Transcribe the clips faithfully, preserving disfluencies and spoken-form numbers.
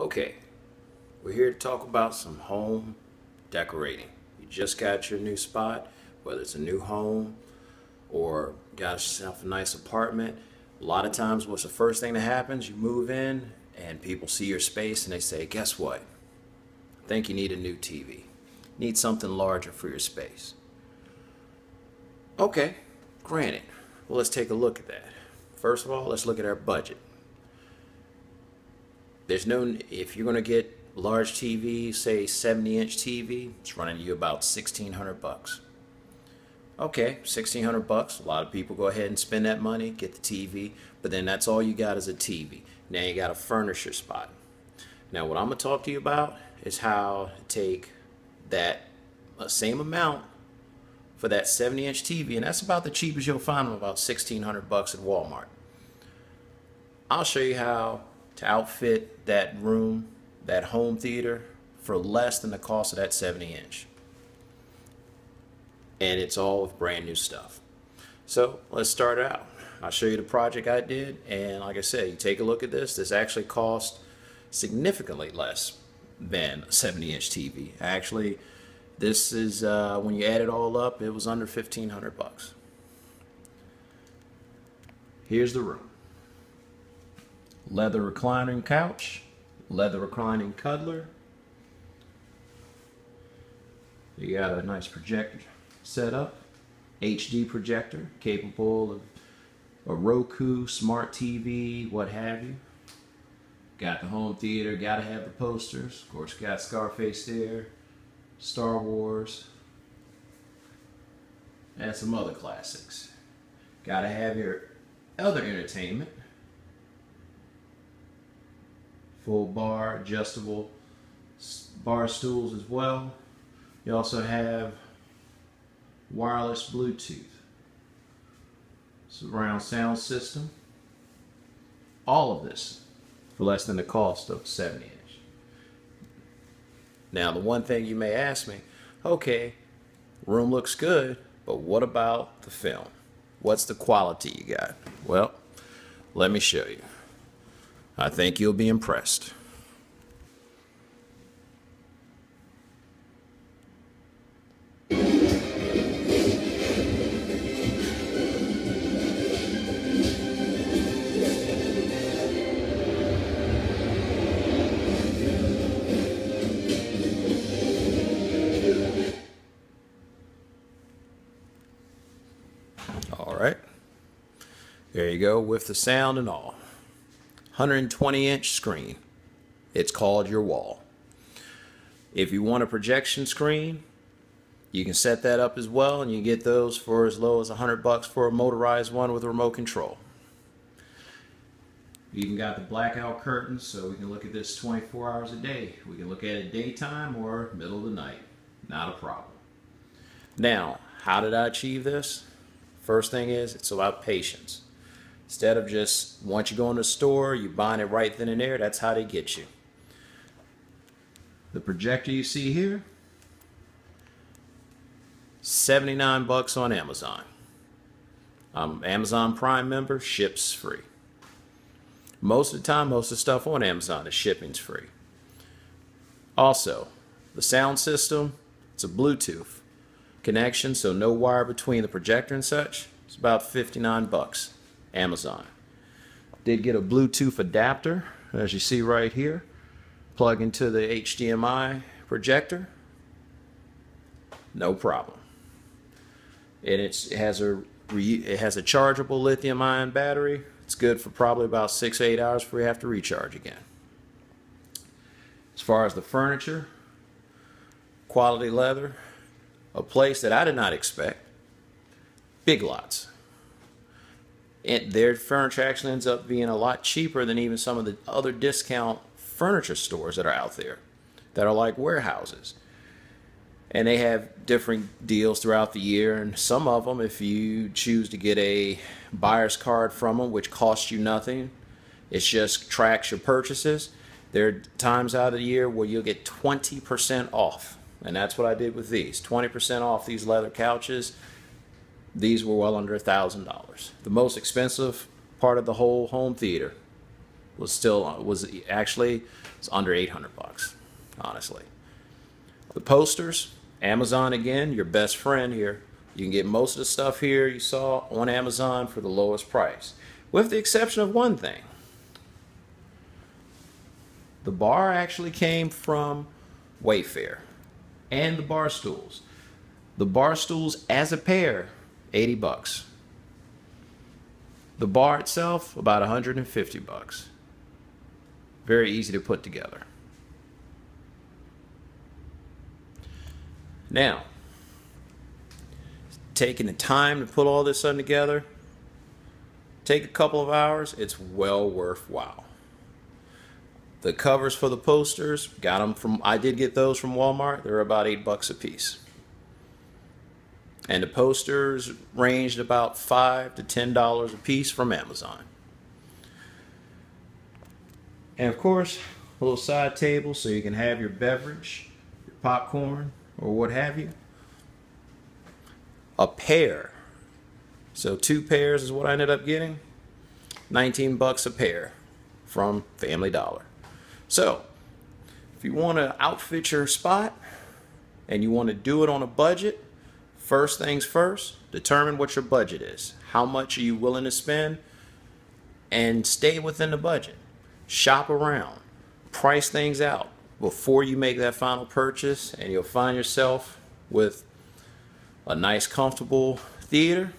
Okay, we're here to talk about some home decorating. You just got your new spot, whether it's a new home or got yourself a nice apartment. A lot of times what's the first thing that happens, you move in and people see your space and they say, guess what? I think you need a new T V. Need something larger for your space. Okay, granted. Well, let's take a look at that. First of all, let's look at our budget. There's no, if you're going to get large T V, say seventy inch T V, it's running you about sixteen hundred bucks. Okay, sixteen hundred bucks. A lot of people go ahead and spend that money, get the T V, but then that's all you got is a T V. Now you got a furniture spot. Now what I'm going to talk to you about is how to take that same amount for that seventy inch T V, and that's about the cheapest you'll find them, about sixteen hundred bucks at Walmart. I'll show you how to outfit that room, that home theater, for less than the cost of that seventy inch. And it's all with brand new stuff. So let's start out. I'll show you the project I did, and like I said, you take a look at this. This actually cost significantly less than a seventy inch T V. Actually, this is uh, when you add it all up, it was under fifteen hundred bucks. Here's the room. Leather reclining couch, leather reclining cuddler. You got a nice projector set up, H D projector, capable of a Roku, smart T V, what have you. Got the home theater, gotta have the posters. Of course, got Scarface there, Star Wars, and some other classics. Gotta have your other entertainment. Full bar, adjustable bar stools as well. You also have wireless Bluetooth, surround sound system. All of this for less than the cost of seventy inch. Now the one thing you may ask me, okay, room looks good, but what about the film? What's the quality you got? Well, let me show you. I think you'll be impressed. All right. There you go with the sound and all. one hundred twenty inch screen. It's called your wall. If you want a projection screen, you can set that up as well, and you get those for as low as a hundred bucks for a motorized one with a remote control. You even got the blackout curtains, so we can look at this twenty-four hours a day. We can look at it daytime or middle of the night. Not a problem. Now, how did I achieve this? First thing is, it's about patience. Instead of just, once you go in the store, you buying it right then and there, that's how they get you. The projector you see here, seventy-nine bucks on Amazon. Um, Amazon Prime member, ships free. Most of the time, most of the stuff on Amazon, the shipping's free. Also, the sound system, it's a Bluetooth connection, so no wire between the projector and such. It's about fifty-nine bucks. Amazon. Did get a Bluetooth adapter, as you see right here. Plug into the H D M I projector. No problem. And it's, it has a it has a chargeable lithium-ion battery. It's good for probably about six to eight hours before you have to recharge again. As far as the furniture, quality leather, a place that I did not expect, Big Lots. It, their furniture actually ends up being a lot cheaper than even some of the other discount furniture stores that are out there that are like warehouses. And they have different deals throughout the year, and some of them, if you choose to get a buyer's card from them, which costs you nothing, it just tracks your purchases. There are times out of the year where you'll get twenty percent off, and that's what I did with these. twenty percent off these leather couches. These were well under a thousand dollars. The most expensive part of the whole home theater was still was actually it's under eight hundred bucks, honestly. The posters, Amazon again, your best friend here. You can get most of the stuff here you saw on Amazon for the lowest price, with the exception of one thing. The bar actually came from Wayfair, and the bar stools. The bar stools as a pair, eighty bucks. The bar itself, about one hundred fifty bucks. Very easy to put together. Now, taking the time to put all this on together, take a couple of hours, it's well worthwhile. The covers for the posters, got them from, I did get those from Walmart. They were about eight bucks a piece. And the posters ranged about five to ten dollars a piece from Amazon. And of course, a little side table so you can have your beverage, your popcorn, or what have you. A pair. So two pairs is what I ended up getting. nineteen bucks a pair from Family Dollar. So, if you want to outfit your spot and you want to do it on a budget, first things first, determine what your budget is. How much are you willing to spend? And stay within the budget. Shop around. Price things out before you make that final purchase, and you'll find yourself with a nice, comfortable theater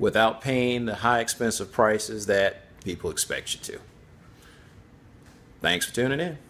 without paying the high expensive prices that people expect you to. Thanks for tuning in.